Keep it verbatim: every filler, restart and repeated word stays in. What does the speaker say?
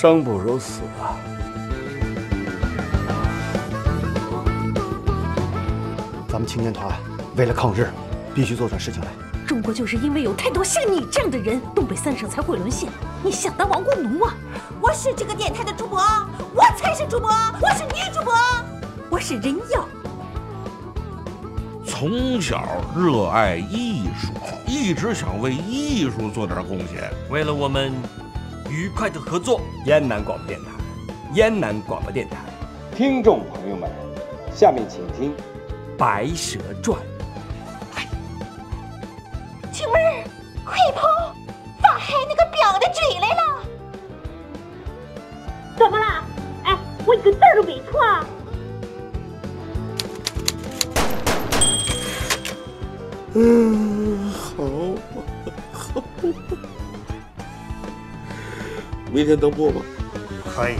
生不如死啊！咱们青年团为了抗日，必须做出事情来。中国就是因为有太多像你这样的人，东北三省才会沦陷。你想当亡国奴啊？我是这个电台的主播，我才是主播，我是女主播，我是人妖。 从小热爱艺术，一直想为艺术做点贡献。为了我们愉快的合作，燕南广播电台，燕南广播电台，听众朋友们，下面请听《白蛇传》。请问，快跑！法海那个婊子追来了！怎么了？哎，我一个字都没错啊！ 嗯，好，好。明天能播吗？可以。